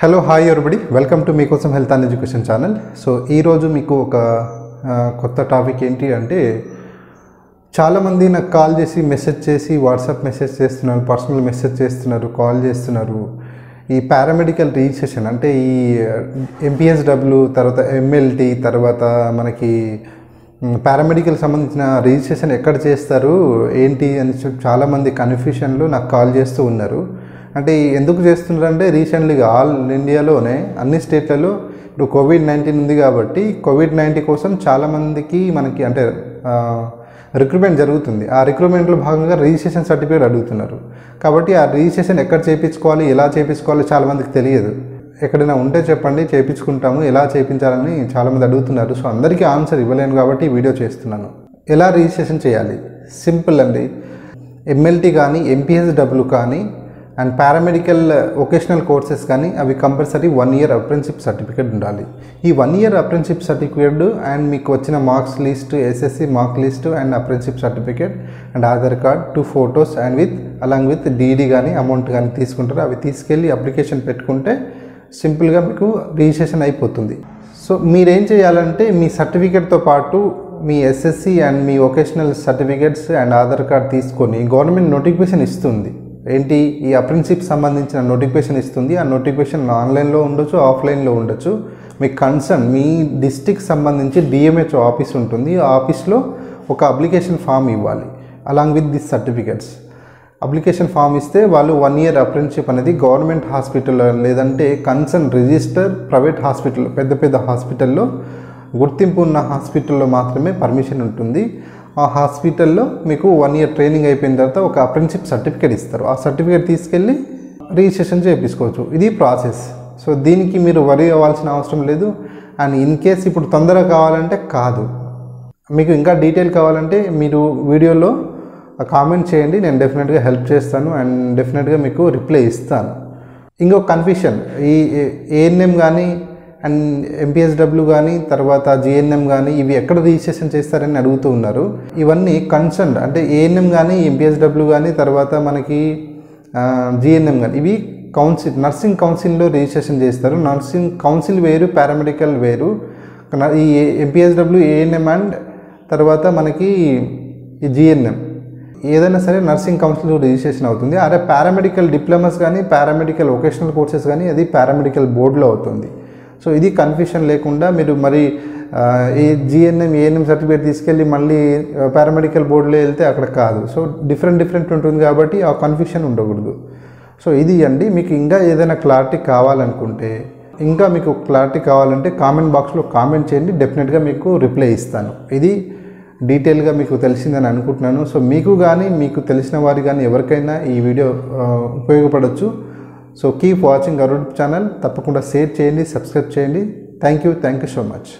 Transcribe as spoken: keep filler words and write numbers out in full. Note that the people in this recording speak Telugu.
Hello hi everybody welcome to మీ కోసం health and education channel. So ఈ రోజు మీకు ఒక కొత్త టాపిక్ ఏంటి అంటే, చాలా మంది నాకు కాల్ చేసి మెసేజ్ చేసి వాట్సాప్ మెసేజ్ చేస్తున్నారు, పర్సనల్ మెసేజ్ చేస్తున్నారు, కాల్ చేస్తున్నారు। ఈ పారామెడికల్ రిజిస్ట్రేషన్ అంటే ఈ ఎంపీహెచ్డబ్ల్యూ తర్వాత ఎంఎల్టీ తర్వాత మనకి పారామెడికల్ సంబంధించిన రిజిస్ట్రేషన్ ఎక్కడ చేస్తారు ఏంటి అని చాలా మంది కన్ఫ్యూషన్లో నాకు కాల్ చేస్తూ ఉన్నారు। అంటే ఎందుకు చేస్తున్నారంటే, రీసెంట్లీగా ఆల్ ఇండియాలోనే అన్ని స్టేట్లలో ఇప్పుడు కోవిడ్ నైన్టీన్ ఉంది కాబట్టి కోవిడ్ నైన్టీన్ కోసం చాలామందికి మనకి అంటే రిక్రూట్మెంట్ జరుగుతుంది। ఆ రిక్రూట్మెంట్లో భాగంగా రిజిస్ట్రేషన్ సర్టిఫికేట్ అడుగుతున్నారు కాబట్టి ఆ రిజిస్ట్రేషన్ ఎక్కడ చేయించుకోవాలి, ఎలా చేయించుకోవాలో చాలామందికి తెలియదు। ఎక్కడైనా ఉంటే చెప్పండి, చేయించుకుంటాము, ఎలా చేయించాలని చాలామంది అడుగుతున్నారు। సో అందరికీ ఆన్సర్ ఇవ్వలేను కాబట్టి ఈ వీడియో చేస్తున్నాను। ఎలా రిజిస్ట్రేషన్ చేయాలి, సింపుల్ అండి। ఎంఎల్టీ కానీ ఎంపీహెచ్డబ్ల్యూ కానీ అండ్ పారామెడికల్ వొకేషనల్ కోర్సెస్ కానీ అవి compulsory one year apprenticeship certificate ఉండాలి। ఈ one year apprenticeship certificate and మీకు వచ్చిన marks list, SSC mark list and apprenticeship certificate and Aadhaar card, two photos and with along with DD కానీ అమౌంట్ కానీ తీసుకుంటారు। అవి తీసుకెళ్ళి అప్లికేషన్ పెట్టుకుంటే సింపుల్గా మీకు రిజిస్ట్రేషన్ అయిపోతుంది। సో మీరేం చేయాలంటే మీ సర్టిఫికేట్తో పాటు మీ ఎస్ఎస్సి అండ్ మీ vocational certificates and Aadhaar card తీసుకొని, గవర్నమెంట్ నోటిఫికేషన్ ఇస్తుంది ఏంటి ఈ అప్రెంటిస్షిప్ సంబంధించిన నోటిఫికేషన్ ఇస్తుంది। ఆ నోటిఫికేషన్ ఆన్లైన్లో ఉండొచ్చు, ఆఫ్లైన్లో ఉండొచ్చు। మీ కన్సర్న్ మీ డిస్టిక్ సంబంధించి డిఎంహెచ్ఓ ఆఫీస్ ఉంటుంది, ఆ ఆఫీస్లో ఒక అప్లికేషన్ ఫామ్ ఇవ్వాలి along with this certificates. Application form ఇస్తే వాళ్ళు వన్ ఇయర్ అప్రెంటిస్షిప్ అనేది గవర్నమెంట్ హాస్పిటల్ లేదంటే కన్సర్న్ రిజిస్టర్ ప్రైవేట్ హాస్పిటల్, పెద్ద పెద్ద హాస్పిటల్లో, గుర్తింపు ఉన్న హాస్పిటల్లో మాత్రమే పర్మిషన్ ఉంటుంది। ఆ హాస్పిటల్లో మీకు వన్ ఇయర్ ట్రైనింగ్ అయిపోయిన తర్వాత ఒక అప్రెంటిస్షిప్ సర్టిఫికేట్ ఇస్తారు। ఆ సర్టిఫికేట్ తీసుకెళ్ళి రిజిస్ట్రేషన్ చేయించుకోవచ్చు। ఇది ప్రాసెస్। సో దీనికి మీరు వరీ అవ్వాల్సిన అవసరం లేదు। అండ్ ఇన్ కేస్ ఇప్పుడు తొందరగా కావాలంటే కాదు, మీకు ఇంకా డీటెయిల్ కావాలంటే మీరు వీడియోలో కామెంట్ చేయండి, నేను డెఫినెట్గా హెల్ప్ చేస్తాను అండ్ డెఫినెట్గా మీకు రిప్లై ఇస్తాను। ఇంకో కన్ఫ్యూషన్, ఈ ఏఎన్ఎం కానీ అండ్ ఎంపీహెచ్డబ్ల్యూ కానీ తర్వాత జిఎన్ఎం కానీ ఇవి ఎక్కడ రిజిస్ట్రేషన్ చేస్తారని అడుగుతూ ఉన్నారు। ఇవన్నీ కన్సర్న్ అంటే ఏఎన్ఎం కానీ ఎంపీహెచ్డబ్ల్యూ కానీ తర్వాత మనకి జిఎన్ఎం కానీ ఇవి కౌన్సిల్, నర్సింగ్ కౌన్సిల్లో రిజిస్ట్రేషన్ చేస్తారు। నర్సింగ్ కౌన్సిల్ వేరు, పారామెడికల్ వేరు। ఈ ఎంపీహెచ్డబ్ల్యూ, ఏఎన్ఎం అండ్ తర్వాత మనకి జిఎన్ఎం ఏదైనా సరే నర్సింగ్ కౌన్సిల్లో రిజిస్ట్రేషన్ అవుతుంది। అదే పారామెడికల్ డిప్లొమాస్ కానీ పారామెడికల్ వొకేషనల్ కోర్సెస్ కానీ అది పారామెడికల్ బోర్డులో అవుతుంది। సో ఇది కన్ఫ్యూషన్ లేకుండా మీరు మరి ఈ జిఎన్ఎం ఏఎన్ఎం సర్టిఫికేట్ తీసుకెళ్ళి మళ్ళీ పారామెడికల్ బోర్డులో వెళ్తే అక్కడ కాదు। సో డిఫరెంట్ డిఫరెంట్ ఉంటుంది కాబట్టి ఆ కన్ఫ్యూషన్ ఉండకూడదు। సో ఇది అండి, మీకు ఇంకా ఏదైనా క్లారిటీ కావాలనుకుంటే, ఇంకా మీకు క్లారిటీ కావాలంటే కామెంట్ బాక్స్లో కామెంట్ చేయండి, డెఫినెట్గా మీకు రిప్లై ఇస్తాను। ఇది డీటెయిల్గా మీకు తెలిసిందని అనుకుంటున్నాను। సో మీకు కానీ మీకు తెలిసిన వారు కానీ ఎవరికైనా ఈ వీడియో ఉపయోగపడవచ్చు। So keep watching our channel, తప్పకుండా షేర్ చేయండి, సబ్స్క్రైబ్ చేయండి। Thank you thank you so much.